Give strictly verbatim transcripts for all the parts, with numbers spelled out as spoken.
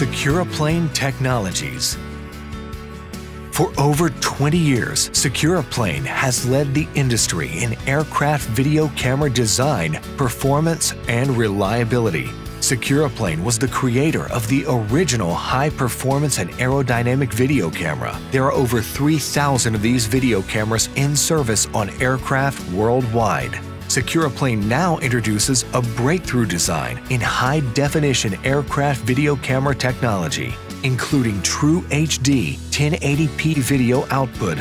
Securaplane Technologies. For over twenty years, Securaplane has led the industry in aircraft video camera design, performance, and reliability. Securaplane was the creator of the original high-performance and aerodynamic video camera. There are over three thousand of these video cameras in service on aircraft worldwide. Securaplane now introduces a breakthrough design in high-definition aircraft video camera technology, including true H D ten eighty p video output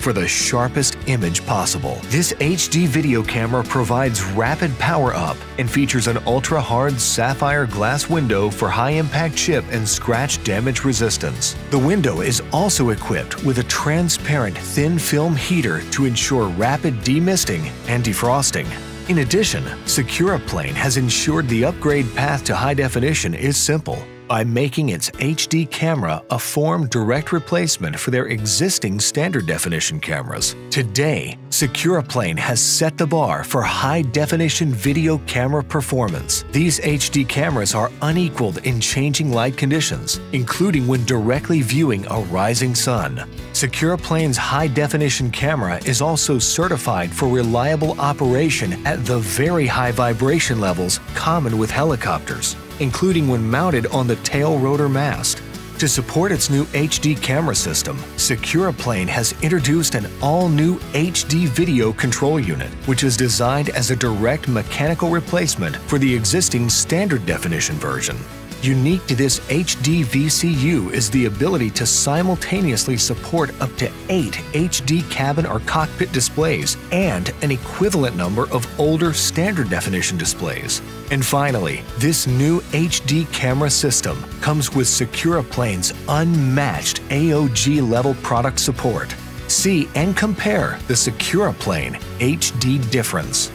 for the sharpest image possible. This H D video camera provides rapid power-up and features an ultra-hard sapphire glass window for high-impact chip and scratch damage resistance. The window is also equipped with a transparent thin film heater to ensure rapid demisting and defrosting. In addition, Securaplane has ensured the upgrade path to high definition is simple by making its H D camera a form direct replacement for their existing standard definition cameras. Today, Securaplane has set the bar for high-definition video camera performance. These H D cameras are unequaled in changing light conditions, including when directly viewing a rising sun. Securaplane's high-definition camera is also certified for reliable operation at the very high vibration levels common with helicopters, including when mounted on the tail rotor mast. To support its new H D camera system, Securaplane has introduced an all-new H D video control unit, which is designed as a direct mechanical replacement for the existing standard definition version. Unique to this H D V C U is the ability to simultaneously support up to eight H D cabin or cockpit displays and an equivalent number of older standard definition displays. And finally, this new H D camera system comes with Securaplane's unmatched A O G level product support. See and compare the Securaplane H D difference.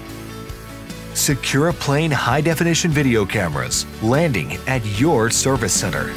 Securaplane high-definition video cameras landing at your service center.